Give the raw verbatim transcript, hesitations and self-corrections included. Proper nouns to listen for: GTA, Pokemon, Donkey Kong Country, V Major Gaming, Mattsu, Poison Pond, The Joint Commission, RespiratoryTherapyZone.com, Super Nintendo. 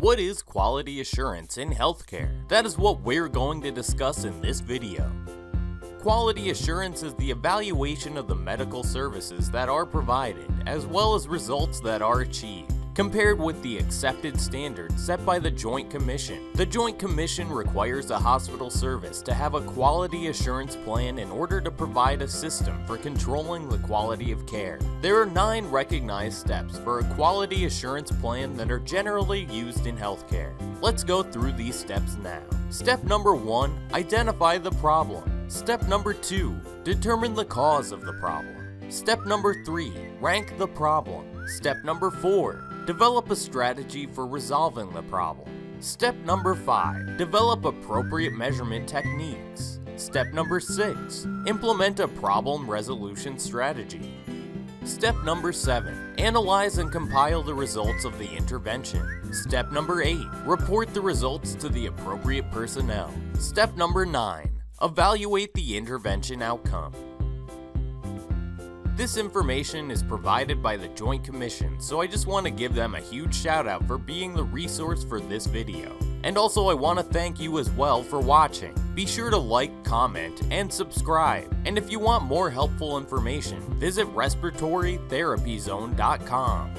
What is quality assurance in healthcare? That is what we're going to discuss in this video. Quality assurance is the evaluation of the medical services that are provided, as well as results that are achieved, compared with the accepted standards set by the Joint Commission. The Joint Commission requires a hospital service to have a quality assurance plan in order to provide a system for controlling the quality of care. There are nine recognized steps for a quality assurance plan that are generally used in healthcare. Let's go through these steps now. Step number one, identify the problem. Step number two, determine the cause of the problem. Step number three, rank the problem. Step number four, develop a strategy for resolving the problem. Step number five, develop appropriate measurement techniques. Step number six, implement a problem resolution strategy. Step number seven, analyze and compile the results of the intervention. Step number eight, report the results to the appropriate personnel. Step number nine, evaluate the intervention outcome. This information is provided by the Joint Commission, so I just want to give them a huge shout out for being the resource for this video. And also I want to thank you as well for watching. Be sure to like, comment, and subscribe. And if you want more helpful information, visit Respiratory Therapy Zone dot com.